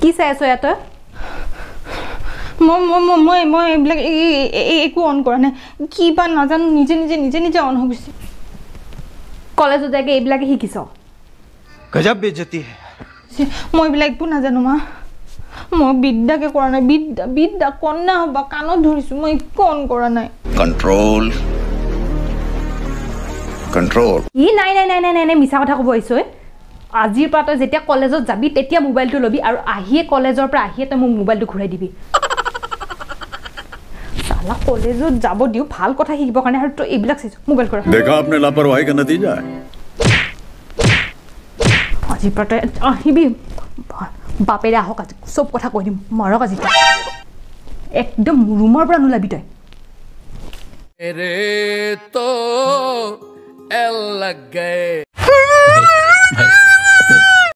কি চাই আছ ইয়া তই মই মই এইবিলাক একো অন কৰা নাই কিবা নাজানো নিজে নিজে নিজে নিজে অন হৈ গৈছে কলেজত যাকে এইবিলাক শিকিছ গজব বেজতি হে মই এইবিলাক একো নাজানো মা মই বিদ্যাকে কৰা নাই বিদ্যা কন্না হবা কানো ধৰিছো মই একো অন কৰা নাই কন্ট্রোল কন্ট্রোল ই নাই নাই নাই নাই নাই মিছা কথা কব হৈছ আজি পাতা যেতিয়া কলেজত যাবি তেতিয়া মোবাইলটো লবি আৰু আহিয়ে কলেজৰ পৰা আহিয়ে তে মোক মোবাইলটো ঘুৰাই দিবি সালা কলেজত যাব দিও ভাল কথা শিকিব কাৰণে আৰু তো এইবিলাক সিজ মোবাইল কৰা দেখা আপনে লাপরवाही কা নতিজা আজি পাতা আহিবি বাপেৰে আহক আজি সব কথা কৈ দিম মাৰক আজি একদম রুমৰ পৰা নুলাবি তই रे तो एल लग गए